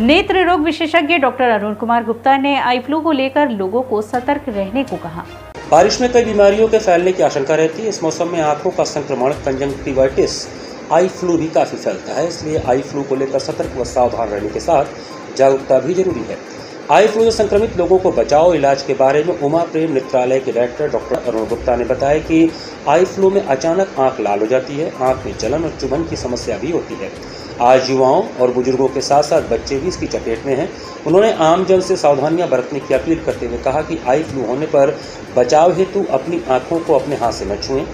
नेत्र रोग विशेषज्ञ डॉक्टर अरुण कुमार गुप्ता ने आई फ्लू को लेकर लोगों को सतर्क रहने को कहा। बारिश में कई बीमारियों के फैलने की आशंका रहती है। इस मौसम में आंखों का संक्रमण कंजंक्टिवाइटिस आई फ्लू भी काफ़ी फैलता है, इसलिए आई फ्लू को लेकर सतर्क व सावधान रहने के साथ जागरूकता भी जरूरी है। आई फ्लू से संक्रमित लोगों को बचाव इलाज के बारे में उमा प्रेम नेत्रालय के डायरेक्टर डॉक्टर अरुण गुप्ता ने बताया कि आई फ्लू में अचानक आंख लाल हो जाती है, आंख में जलन और चुभन की समस्या भी होती है। आज युवाओं और बुजुर्गों के साथ साथ बच्चे भी इसकी चपेट में हैं। उन्होंने आमजन से सावधानियां बरतने की अपील करते हुए कहा कि आई फ्लू होने पर बचाव हेतु अपनी आँखों को अपने हाथ से न छुएं,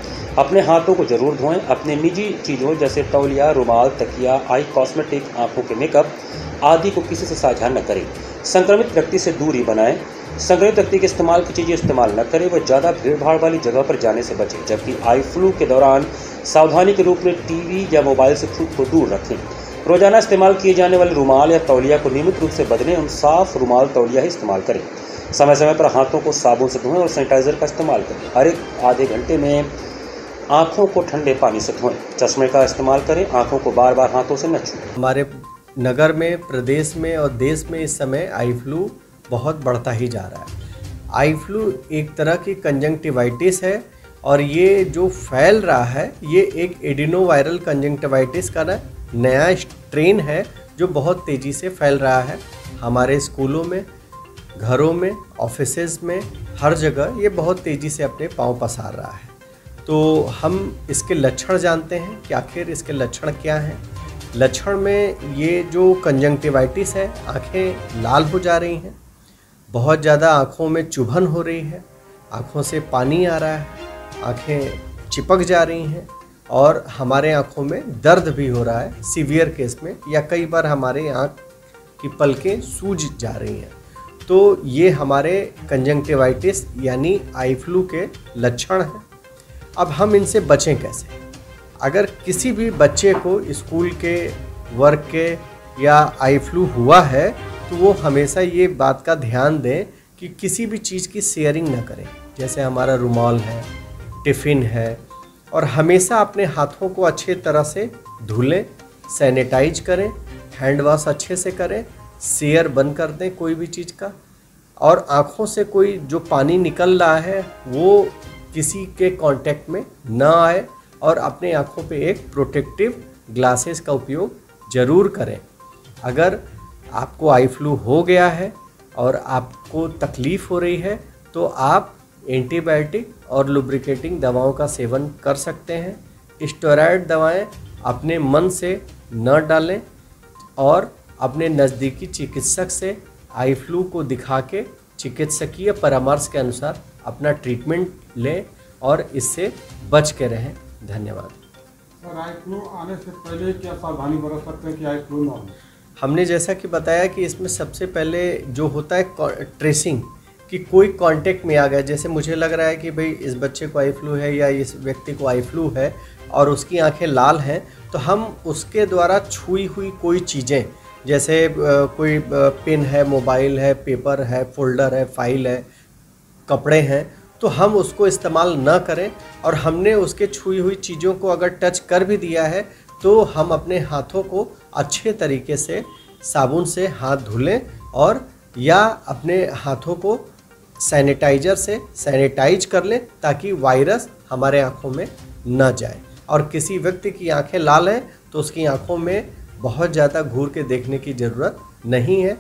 अपने हाथों को जरूर धोएं, अपने निजी चीज़ों जैसे तौलिया, रुमाल, तकिया, आई कॉस्मेटिक, आँखों के मेकअप आदि को किसी से साझा न करें, संक्रमित व्यक्ति से दूरी बनाएं, संक्रमित व्यक्ति के इस्तेमाल की चीज़ें इस्तेमाल न करें व ज़्यादा भीड़भाड़ वाली जगह पर जाने से बचें। जबकि आई फ्लू के दौरान सावधानी के रूप में टीवी या मोबाइल से खुद को दूर रखें। रोजाना इस्तेमाल किए जाने वाले रुमाल या तौलिया को नियमित रूप से बदलें और साफ रुमाल तौलिया ही इस्तेमाल करें। समय समय पर हाथों को साबुन से धोएं और सैनिटाइज़र का इस्तेमाल करें। हर एक आधे घंटे में आँखों को ठंडे पानी से धोएं, चश्मे का इस्तेमाल करें, आँखों को बार बार हाथों से न छूएं। हमारे नगर में, प्रदेश में और देश में इस समय आई फ्लू बहुत बढ़ता ही जा रहा है। आई फ्लू एक तरह की कंजंक्टिवाइटिस है और ये जो फैल रहा है ये एक एडिनो वायरल कंजंक्टिवाइटिस का नया स्ट्रेन है जो बहुत तेज़ी से फैल रहा है। हमारे स्कूलों में, घरों में, ऑफिसेज में, हर जगह ये बहुत तेज़ी से अपने पाँव पसार रहा है। तो हम इसके लक्षण जानते हैं कि आखिर इसके लक्षण क्या हैं। लक्षण में ये जो कंजंक्टिवाइटिस है, आंखें लाल हो जा रही हैं, बहुत ज़्यादा आंखों में चुभन हो रही है, आंखों से पानी आ रहा है, आंखें चिपक जा रही हैं और हमारे आंखों में दर्द भी हो रहा है सीवियर केस में, या कई बार हमारे आंख की पलकें सूज जा रही हैं। तो ये हमारे कंजंक्टिवाइटिस यानी आई फ्लू के लक्षण हैं। अब हम इनसे बचें कैसे? अगर किसी भी बच्चे को स्कूल के वर्क के या आई फ्लू हुआ है तो वो हमेशा ये बात का ध्यान दें कि किसी भी चीज़ की शेयरिंग ना करें, जैसे हमारा रुमाल है, टिफ़िन है, और हमेशा अपने हाथों को अच्छे तरह से धुलें, सैनिटाइज करें, हैंड वॉश अच्छे से करें, शेयर बंद कर दें कोई भी चीज़ का, और आँखों से कोई जो पानी निकल रहा है वो किसी के कांटेक्ट में ना आए और अपने आँखों पे एक प्रोटेक्टिव ग्लासेस का उपयोग ज़रूर करें। अगर आपको आई फ्लू हो गया है और आपको तकलीफ़ हो रही है तो आप एंटीबायोटिक और लुब्रिकेटिंग दवाओं का सेवन कर सकते हैं। स्टेरॉइड दवाएं अपने मन से न डालें और अपने नज़दीकी चिकित्सक से आई फ्लू को दिखा के चिकित्सकीय परामर्श के अनुसार अपना ट्रीटमेंट लें और इससे बच के रहें। धन्यवाद। सर, आई फ्लू आने से पहले क्या सावधानी बरत सकते हैं कि आई फ्लू ना हो? हमने जैसा कि बताया कि इसमें सबसे पहले जो होता है ट्रेसिंग, कि कोई कांटेक्ट में आ गया, जैसे मुझे लग रहा है कि भाई इस बच्चे को आई फ्लू है या इस व्यक्ति को आई फ्लू है और उसकी आंखें लाल हैं, तो हम उसके द्वारा छुई हुई कोई चीज़ें, जैसे कोई पेन है, मोबाइल है, पेपर है, फोल्डर है, फाइल है, कपड़े हैं, तो हम उसको इस्तेमाल न करें। और हमने उसके छुई हुई चीज़ों को अगर टच कर भी दिया है तो हम अपने हाथों को अच्छे तरीके से साबुन से हाथ धुलें और या अपने हाथों को सैनिटाइज़र से सैनिटाइज कर लें ताकि वायरस हमारे आँखों में न जाए। और किसी व्यक्ति की आँखें लाल हैं तो उसकी आँखों में बहुत ज़्यादा घूर के देखने की ज़रूरत नहीं है,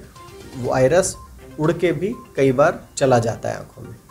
वायरस उड़ के भी कई बार चला जाता है आँखों में।